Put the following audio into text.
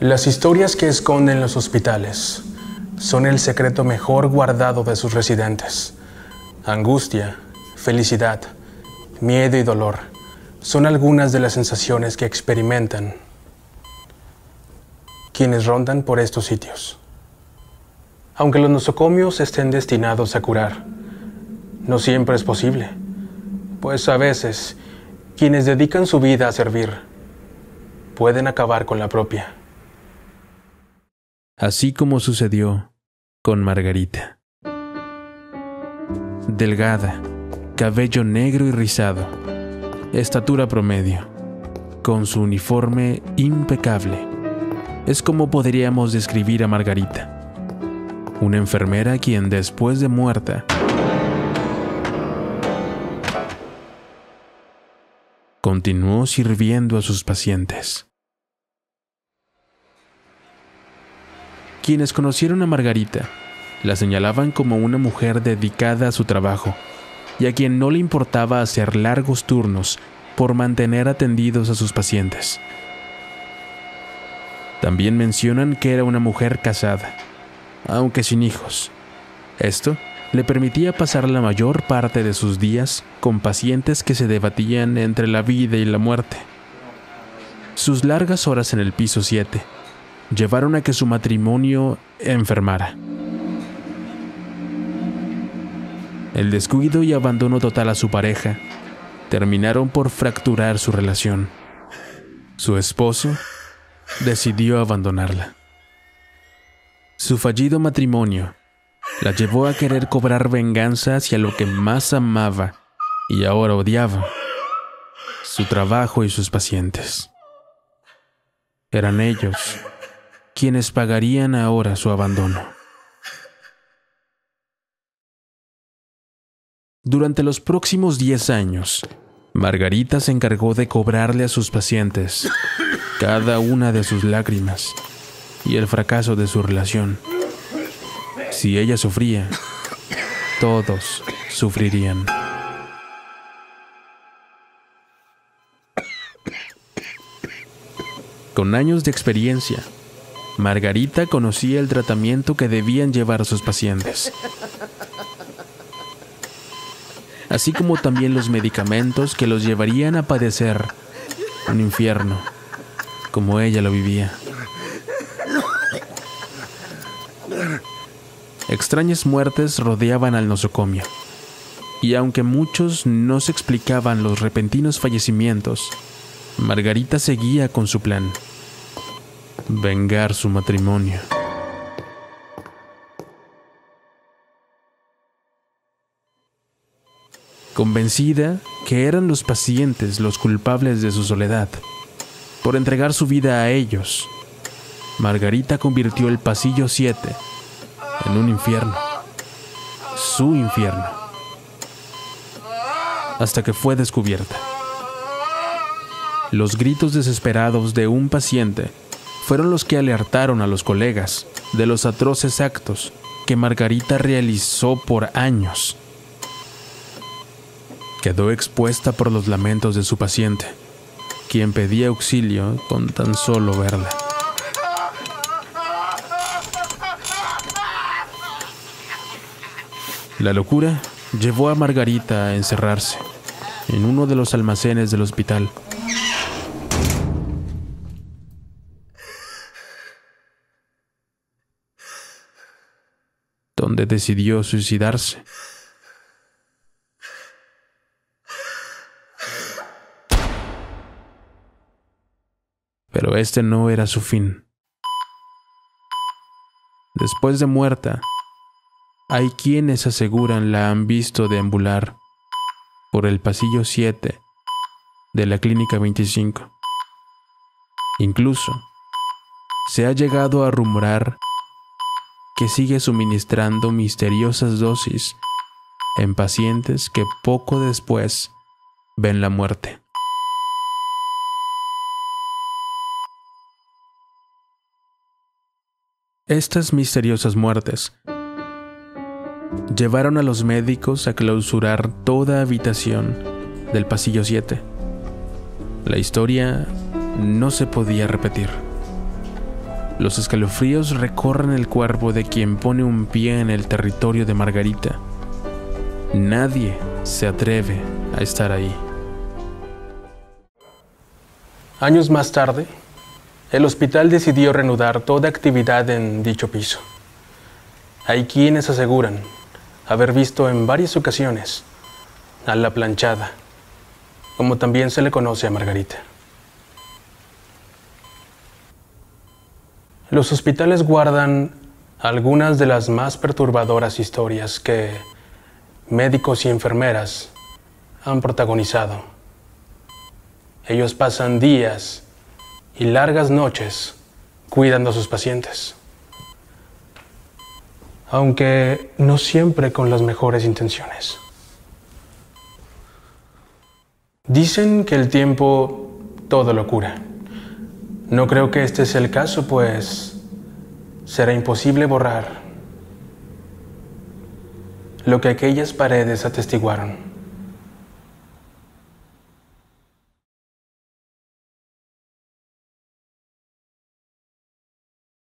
Las historias que esconden los hospitales son el secreto mejor guardado de sus residentes. Angustia, felicidad, miedo y dolor son algunas de las sensaciones que experimentan quienes rondan por estos sitios. Aunque los nosocomios estén destinados a curar, no siempre es posible, pues a veces quienes dedican su vida a servir pueden acabar con la propia. Así como sucedió con Margarita. Delgada, cabello negro y rizado, estatura promedio, con su uniforme impecable. Es como podríamos describir a Margarita, una enfermera quien después de muerta, continuó sirviendo a sus pacientes. Quienes conocieron a Margarita la señalaban como una mujer dedicada a su trabajo y a quien no le importaba hacer largos turnos por mantener atendidos a sus pacientes. También mencionan que era una mujer casada, aunque sin hijos. Esto le permitía pasar la mayor parte de sus días con pacientes que se debatían entre la vida y la muerte. Sus largas horas en el piso 7 llevaron a que su matrimonio enfermara. El descuido y abandono total a su pareja terminaron por fracturar su relación. Su esposo decidió abandonarla. Su fallido matrimonio la llevó a querer cobrar venganza hacia lo que más amaba y ahora odiaba: su trabajo y sus pacientes. Eran ellos quienes pagarían ahora su abandono. Durante los próximos 10 años, Margarita se encargó de cobrarle a sus pacientes cada una de sus lágrimas y el fracaso de su relación. Si ella sufría, todos sufrirían. Con años de experiencia, Margarita conocía el tratamiento que debían llevar a sus pacientes, así como también los medicamentos que los llevarían a padecer un infierno como ella lo vivía. Extrañas muertes rodeaban al nosocomio, y aunque muchos no se explicaban los repentinos fallecimientos, Margarita seguía con su plan: vengar su matrimonio. Convencida que eran los pacientes los culpables de su soledad, por entregar su vida a ellos, Margarita convirtió el pasillo 7 en un infierno, su infierno, hasta que fue descubierta. Los gritos desesperados de un paciente fueron los que alertaron a los colegas de los atroces actos que Margarita realizó por años. Quedó expuesta por los lamentos de su paciente, quien pedía auxilio con tan solo verla. La locura llevó a Margarita a encerrarse en uno de los almacenes del hospital. Donde decidió suicidarse. Pero este no era su fin. Después de muerta, hay quienes aseguran la han visto deambular por el pasillo 7 de la clínica 25. Incluso se ha llegado a rumorar que sigue suministrando misteriosas dosis en pacientes que poco después ven la muerte. Estas misteriosas muertes llevaron a los médicos a clausurar toda habitación del pasillo 7. La historia no se podía repetir. Los escalofríos recorren el cuerpo de quien pone un pie en el territorio de Margarita. Nadie se atreve a estar ahí. Años más tarde, el hospital decidió reanudar toda actividad en dicho piso. Hay quienes aseguran haber visto en varias ocasiones a La Planchada, como también se le conoce a Margarita. Los hospitales guardan algunas de las más perturbadoras historias que médicos y enfermeras han protagonizado. Ellos pasan días y largas noches cuidando a sus pacientes, aunque no siempre con las mejores intenciones. Dicen que el tiempo todo lo cura. No creo que este sea el caso, pues será imposible borrar lo que aquellas paredes atestiguaron.